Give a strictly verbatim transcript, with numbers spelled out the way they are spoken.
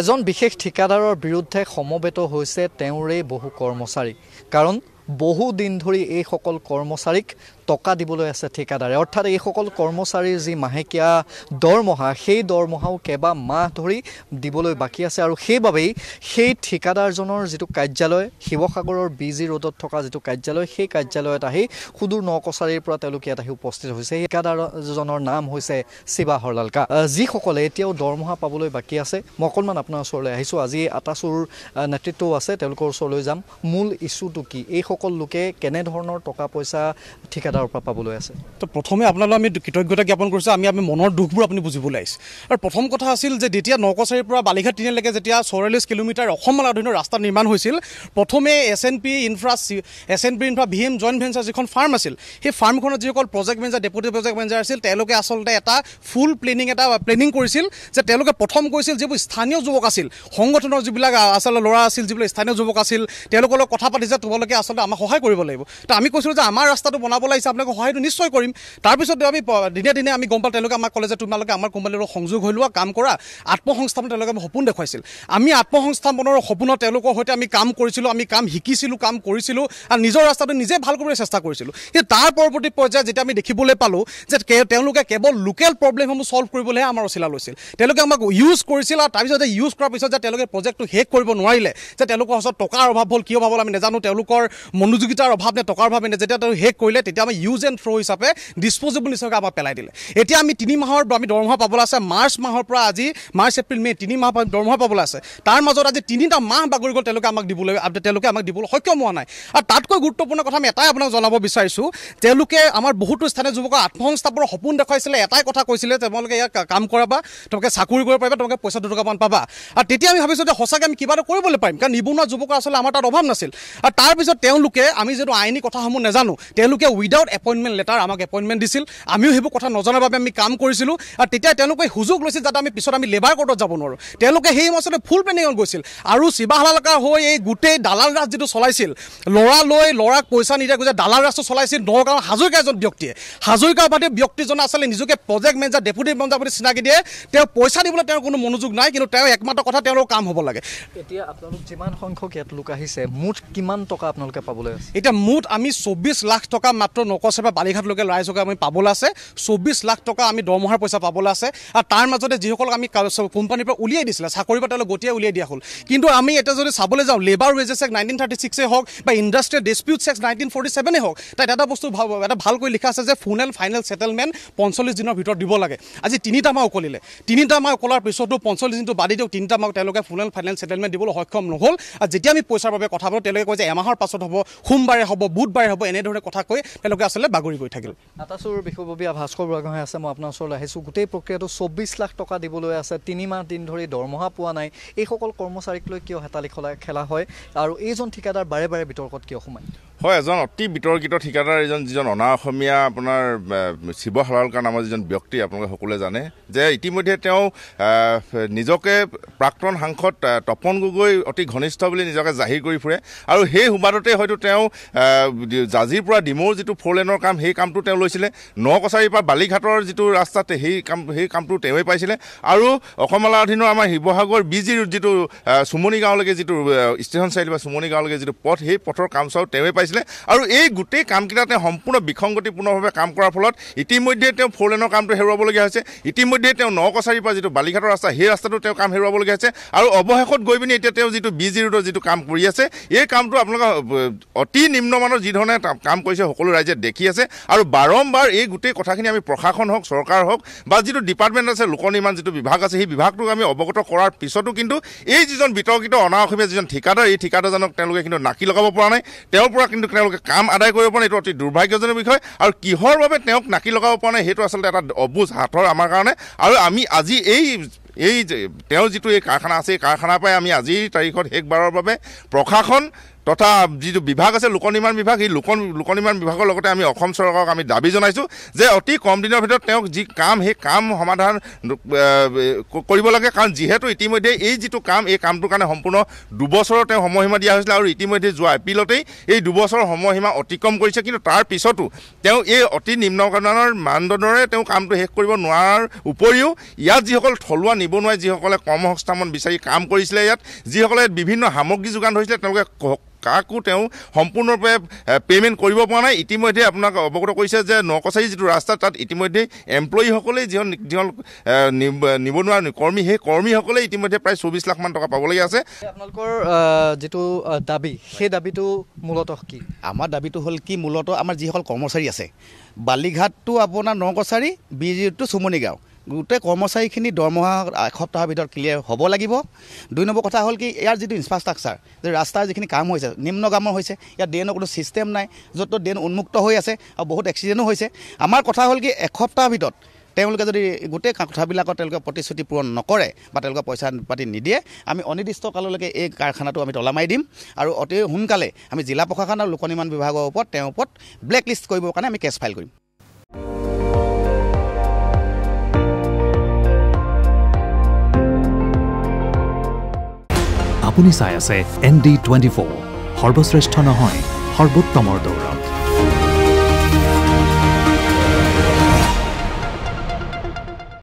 এজন বিশেষ ঠিকাদাৰৰ বিৰুদ্ধে সমবেত হৈছে তেওঁৰে বহু কৰ্মচাৰী কাৰণ বহু দিন ধৰি এই সকল কৰ্মচাৰীক টকা দিবলৈ আছে ঠিকাদাৰে অৰ্থাৎ এই সকল কৰ্মচাৰীৰ যি মাহেকীয়া দৰমহা সেই দৰমহাও কেবা মাহ ধৰি দিবলৈ বাকী আছে আৰু সেইবাবেই সেই ঠিকাদাৰজনৰ যিটো কাৰ্যালয় শিৱসাগৰৰ বিজি ৰোডত থকা যিটো কাৰ্যালয় সেই কাৰ্যালয়ত আহি খুদুৰ নকছাৰীৰ পৰা তেওঁলোক ইয়াত আহি উপস্থিত হৈছে ঠিকাদাৰজনৰ নাম হৈছে শিৱা হৰলালকা যি সকলে এতিয়াও দৰমহা পাবলৈ বাকী আছে মকলমান আপোনাৰ ওচৰলৈ আহিছো আজি আটাচুৰ নেতৃত্ব আছে তেওঁলোকৰ ওচৰলৈ যাম মূল ইস্যুটো কি এই সকল লোকে কেনে ধৰণৰ টকা পইচা ঠিকাদাৰ তো প্ৰথমে আপোনালোক আমি কৃতজ্ঞতা জ্ঞাপন কৰিছো আমি আমি মনৰ দুখবোৰ আপুনি বুজিবলৈ আহিছে আৰু প্ৰথম কথা আছিল যে যেতিয়া নকছাৰীৰ পৰা বালিঘাট তিনিলৈকে যেতিয়া চৌৰাল্লিছ কিলোমিটাৰ অসমৰ অধীনৰ ৰাস্তা নিৰ্মাণ হৈছিল প্ৰথমে S N P infra S N P infra V M joint venture যিখন ফাৰ্ম আছিল সেই ফাৰ্মখনত যিসকল project manager deputy project manager আছিল তেওঁলোকে আচলতে এটা ফুল প্লেনিং এটা প্লেনিং কৰিছিল যে তেওঁলোকে প্ৰথম কৈছিল যিবোৰ স্থানীয় যুৱক আছিল সংগঠনৰ যিবিলাক আচলতে ল'ৰা আছিল যিবিলাক স্থানীয় যুৱক আছিল তেওঁলোকৰ লগত কথা পাতি যে তোমালোকে আচলতে আমাক সহায় কৰিব লাগিব তো আমি কৈছিলোঁ যে আমাৰ ৰাস্তাটো বনাবলৈ আপোনালোকে সহায়টো নিশ্চয় কৰিম তাৰপিছতে আমি দিনে দিনে আমি গম পালোঁ তেওঁলোকে আমাক কলেজে তোমালোকে আমাৰ কোম্পানীৰ লগত সংযোগ হৈ লোৱা কাম কৰা আত্মসংস্থাপন তেওঁলোকে আমি সপোন দেখুৱাইছিল আমি আত্মসংস্থাপনৰ সপোনত তেওঁলোকৰ সৈতে আমি কাম কৰিছিলোঁ আমি কাম শিকিছিলোঁ কাম কৰিছিলোঁ আৰু নিজৰ ৰাস্তাটো নিজে ভাল কৰিবলৈ চেষ্টা কৰিছিলোঁ কিন্তু তাৰ পৰৱৰ্তী পৰ্যায়ত যেতিয়া আমি দেখিবলৈ পালোঁ যে তেওঁলোকে কেৱল লোকেল প্ৰব্লেমসমূহ ছল্ভ কৰিবলৈহে আমাৰ ওচৰলৈ লৈছিল তেওঁলোকে আমাক ইউজ কৰিছিল আৰু তাৰপিছতে ইউজ কৰাৰ পিছত যে তেওঁলোকে প্ৰজেক্টটো শেষ কৰিব নোৱাৰিলে যে তেওঁলোকৰ ওচৰত টকাৰ অভাৱ হ'ল কিয় অভাৱ হ'ল আমি নাজানো তেওঁলোকৰ মনোযোগিতাৰ অভাৱ নে টকাৰ অভাৱ নে যেতিয়া তেওঁ শেষ কৰিলে তেতিয়া আমি ইউজ এণ্ড থ্ৰ' হিচাপে ডিছপ'জেবল হিচাপে আমাক পেলাই দিলে এতিয়া আমি তিনি মাহৰ আমি দৰমহা পাবলৈ আছে মাৰ্চ মাহৰ পৰা আজি মাৰ্চ এপ্ৰিল মে' তিনি মাহ দৰমহা পাবলৈ আছে তাৰ মাজত আজি তিনিটা মাহ বাগৰি গ'ল তেওঁলোকে আমাক দিবলৈ তেওঁলোকে আমাক দিবলৈ সক্ষম হোৱা নাই আৰু তাতকৈ গুৰুত্বপূৰ্ণ কথা আমি এটাই আপোনাক জনাব বিচাৰিছোঁ তেওঁলোকে আমাৰ বহুতো স্থানীয় যুৱকক আত্মসংস্থাপনৰ সপোন দেখুৱাইছিলে এটাই কথা কৈছিলে তোমালোকে ইয়াক কাম কৰাবা তোমালোকে চাকৰি কৰিব পাৰিবা তোমালোকে পইচা দুটকামান পাবা আৰু তেতিয়া আমি ভাবিছোঁ যে সঁচাকৈ আমি কিবা এটা কৰিবলৈ পাৰিম কাৰণ নিবনুৱা যুৱকৰ আচলতে আমাৰ তাত অভাৱ নাছিল আৰু তাৰপিছত তেওঁলোকে আমি যিহেতু আইনী কথাসমূহ নাজানো তেওঁলোকে উইদাউট এপইণ্টমেণ্ট লেটাৰ আমাক এপইণ্টমেণ্ট দিছিল আমিও সেইবোৰ কথা নজনাৰ বাবে আমি কাম কৰিছিলোঁ আৰু তেতিয়া তেওঁলোকে সুযোগ লৈছিল যাতে আমি পিছত আমি লেবাৰ কোৰ্টত যাব নোৱাৰোঁ তেওঁলোকে সেই মছতে ফুল পেণ্ডিঙত গৈছিল আৰু শিৱা হৰলালকা হৈ এই গোটেই দালাল ৰাজ যিটো চলাইছিল ল'ৰা লৈ ল'ৰাক পইচা নিদিয়াকৈ যে দালাল ৰাজটো চলাইছিল নগাঁও হাজৰিকা এজন ব্যক্তিয়ে হাজৰিকা উপাধি ব্যক্তিজনে আচলতে নিজকে প্ৰজেক্ট মেনেজাৰ ডেপুটি মেনেজাৰ বুলি চিনাকি দিয়ে তেওঁ পইচা দিবলৈ তেওঁৰ কোনো মনোযোগ নাই কিন্তু তেওঁ একমাত্ৰ কথা তেওঁলোকৰ কাম হ'ব লাগে এতিয়া আপোনালোক যিমান সংখ্যক ইয়াত লোক আহিছে মুঠ কিমান টকা আপোনালোকে পাবলৈ আছে এতিয়া মুঠ আমি চৌব্বিছ লাখ টকা মাত্ৰ নকছাৰীৰ পৰা বালিঘাটলৈকে ৰাইজকে আমি পাবলৈ আছে চৌব্বিছ লাখ টকা আমি দৰমহাৰ পইচা পাবলৈ আছে আৰু তাৰ মাজতে যিসকল আমি কোম্পানীৰ পৰা উলিয়াই দিছিলে চাকৰিৰ পৰা তেওঁলোক গতিয়াই উলিয়াই দিয়া হ'ল কিন্তু আমি এতিয়া যদি চাবলৈ যাওঁ labour wages act nineteen thirty ছিক্সেই হওক বা industrial disputes act nineteen forty ছেভেনেই হওক তাত এটা বস্তু এটা ভালকৈ লিখা আছে যে ফুল এণ্ড ফাইনেল ছেটেলমেণ্ট পঞ্চল্লিছ দিনৰ ভিতৰত দিব লাগে আজি তিনিটা মাহ উকলিলে তিনিটা মাহ উকলাৰ পিছতো পঞ্চল্লিছ দিনটো বাদে দিয়ক তিনিটা মাহক তেওঁলোকে ফুল এণ্ড ফাইনেল ছেটেলমেণ্ট দিবলৈ সক্ষম নহ'ল আৰু যেতিয়া আমি পইচাৰ বাবে কথা পাতোঁ তেওঁলোকে কয় যে এমাহৰ পাছত হ'ব সোমবাৰে হ'ব বুধবাৰে হ'ব এনেধৰণে কথা কৈ তেওঁলোকে আচলতে বাগৰি গৈ থাকিল আটাচুৰ বিষয়ববীয়া ভাস্কৰ বৰগোহাঁই আছে মই আপোনাৰ ওচৰলৈ আহিছোঁ গোটেই প্ৰক্ৰিয়াটো চৌব্বিছ লাখ টকা দিবলৈ আছে তিনিমাহ দিন ধৰি দৰমহা পোৱা নাই এইসকল কৰ্মচাৰীক লৈ কিয় হেতালি খলা খেলা হয় আৰু এইজন ঠিকাদাৰ বাৰে বাৰে বিতৰ্কত কিয় সোমায় হয় এজন অতি বিতৰ্কিত ঠিকাদাৰ এজন যিজন অনা অসমীয়া আপোনাৰ শিৱা হৰলালকা নামৰ যিজন ব্যক্তি আপোনালোকে সকলোৱে জানে যে ইতিমধ্যে তেওঁ নিজকে প্ৰাক্তন সাংসদ তপন গগৈ অতি ঘনিষ্ঠ বুলি নিজকে জাহিৰ কৰি ফুৰে আৰু সেই সুবাদতে হয়তো তেওঁ জাজিৰ পৰা ডিমৌৰ যিটো ফ'ৰ লেনৰ কাম সেই কামটো তেওঁ লৈছিলে নকছাৰীৰ পৰা বালিঘাটৰ যিটো ৰাস্তাতে সেই কাম সেই কামটো তেওঁৱেই পাইছিলে আৰু অসমলা অধীনৰ আমাৰ শিৱসাগৰ বিজি ৰোড যিটো চুমনি গাঁৱলৈকে যিটো ষ্টেচন চাৰিআলি বা চুমনি গাঁৱলৈকে যিটো পথ সেই পথৰ কাম চাও তেওঁৱেই পাইছে আৰু এই গোটেই কামকেইটা তেওঁ সম্পূৰ্ণ বিসংগতিপূৰ্ণভাৱে কাম কৰাৰ ফলত ইতিমধ্যে তেওঁ ফ'ৰ লেনৰ কামটো হেৰুৱাবলগীয়া হৈছে ইতিমধ্যে তেওঁ নকছাৰীৰ পৰা যিটো বালিঘাটৰ ৰাস্তা সেই ৰাস্তাটো তেওঁ কাম হেৰুৱাবলগীয়া হৈছে আৰু অৱশেষত গৈ পিনি এতিয়া তেওঁ যিটো বিজি ৰোডৰ যিটো কাম কৰি আছে এই কামটো আপোনালোকে অতি নিম্নমানৰ যিধৰণে কাম কৰিছে সকলো ৰাইজে দেখি আছে আৰু বাৰম্বাৰ এই গোটেই কথাখিনি আমি প্ৰশাসন হওক চৰকাৰ হওক বা যিটো ডিপাৰ্টমেণ্ট আছে লোক নিৰ্মাণ যিটো বিভাগ আছে সেই বিভাগটোক আমি অৱগত কৰাৰ পিছতো কিন্তু এই যিজন বিতৰ্কিত অনা অসমীয়া যিজন ঠিকাদাৰ এই ঠিকাদাৰজনক তেওঁলোকে কিন্তু নাকি লগাব পৰা নাই তেওঁৰ পৰা কিন্তু তেওঁলোকে কাম আদায় কৰিব পৰা নাই এইটো অতি দুৰ্ভাগ্যজনক বিষয় আৰু কিহৰ বাবে তেওঁক নাকি লগাব পৰা নাই সেইটো আচলতে এটা অবুজ হাতৰ আমাৰ কাৰণে আৰু আমি আজি এই এই তেওঁ যিটো এই কাৰখানা আছে এই কাৰখানাৰ পৰাই আমি আজিৰ তাৰিখত শেষবাৰৰ বাবে প্ৰশাসন তথা যি বিভাগ আছে লোকনিৰ্মাণ বিভাগ, এই লোক লোকনিৰ্মাণ বিভাগৰ লগতে আমি অসম চৰকাৰক আমি দাবী জনাইছোঁ যে অতি কম দিনৰ ভিতৰত তেওঁক যি কাম সেই কাম সমাধান কৰিব লাগে। কাৰণ যিহেতু ইতিমধ্যে এই যিটো কাম এই কামটোৰ কাৰণে সম্পূৰ্ণ দুবছৰৰ তেওঁ সময়সীমা দিয়া হৈছিল আৰু ইতিমধ্যে যোৱা এপ্ৰিলতেই এই দুবছৰৰ সময়সীমা অতিক্ৰম কৰিছে। কিন্তু তাৰ পিছতো তেওঁ এই অতি নিম্নমানৰ মানদণ্ডৰে তেওঁ কামটো শেষ কৰিব নোৱাৰাৰ উপৰিও ইয়াত যিসকল থলুৱা নিবনুৱাই যিসকলে কৰ্ম সংস্থাপন বিচাৰি কাম কৰিছিলে, ইয়াত যিসকলে বিভিন্ন সামগ্ৰী যোগান ধৰিছিলে তেওঁলোকে কাকো তেওঁ সম্পূৰ্ণৰূপে পে'মেণ্ট কৰিব পৰা নাই। ইতিমধ্যে আপোনাক অৱগত কৰিছে যে নকছাৰী যিটো ৰাস্তা তাত ইতিমধ্যে এমপ্লয়ীসকলে যি নিবনুৱা কৰ্মী সেই কৰ্মীসকলে ইতিমধ্যে প্ৰায় চৌবিছ লাখমান টকা পাবলগীয়া আছে। আপোনালোকৰ যিটো দাবী সেই দাবীটো মূলতঃ কি? আমাৰ দাবীটো হ'ল কি মূলতঃ আমাৰ যিসকল কৰ্মচাৰী আছে বালিঘাটটো আপোনাৰ নকছাৰী বিজিটো চুমনিগাঁও গোটেই কৰ্মচাৰীখিনি দৰমহা এসপ্তাহৰ ভিতৰত ক্লিয়াৰ হ'ব লাগিব। দুই নম্বৰ কথা হ'ল কি ইয়াৰ যিটো ইনফ্ৰাষ্ট্ৰাকচাৰ যে ৰাস্তাৰ যিখিনি কাম হৈছে নিম্নগামৰ হৈছে, ইয়াত ড্ৰেইনৰ কোনো ছিষ্টেম নাই, য'ত ড্ৰেইন উন্মুক্ত হৈ আছে আৰু বহুত এক্সিডেণ্টো হৈছে। আমাৰ কথা হ'ল কি এসপ্তাহৰ ভিতৰত তেওঁলোকে যদি গোটেই কথাবিলাকত তেওঁলোকে প্ৰতিশ্ৰুতি পূৰণ নকৰে বা তেওঁলোকে পইচা পাতি নিদিয়ে, আমি অনিৰ্দিষ্টকাললৈকে এই কাৰখানাটো আমি তলা মাৰি দিম। আৰু অতি সোনকালে আমি জিলা প্ৰশাসন আৰু লোক নিৰ্মাণ বিভাগৰ ওপৰত তেওঁৰ ওপৰত ব্লেক লিষ্ট কৰিবৰ কাৰণে আমি কেছ ফাইল কৰিম। আপুনি চাই আছে এন ডি টুৱেণ্টি ফ'ৰ, সৰ্বশ্ৰেষ্ঠ নহয় সৰ্বোত্তমৰ দৌৰ।